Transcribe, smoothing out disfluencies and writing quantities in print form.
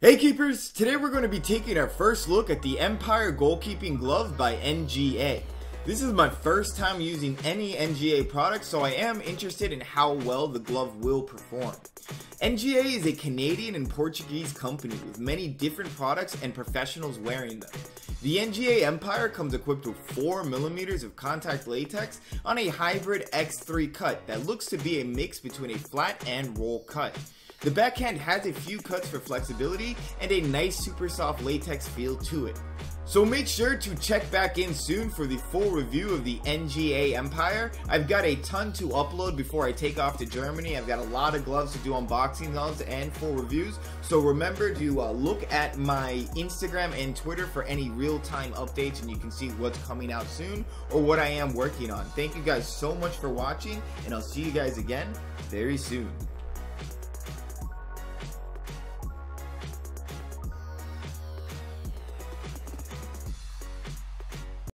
Hey keepers, today we're going to be taking our first look at the Empire Goalkeeping Glove by NGA. This is my first time using any NGA product, so I am interested in how well the glove will perform. NGA is a Canadian and Portuguese company with many different products and professionals wearing them. The NGA Empire comes equipped with 4mm of contact latex on a hybrid X3 cut that looks to be a mix between a flat and roll cut. The backhand has a few cuts for flexibility and a nice super soft latex feel to it. So make sure to check back in soon for the full review of the NGA Empire. I've got a ton to upload before I take off to Germany. I've got a lot of gloves to do unboxings on and full reviews. So remember to look at my Instagram and Twitter for any real-time updates, and you can see what's coming out soon or what I am working on. Thank you guys so much for watching, and I'll see you guys again very soon.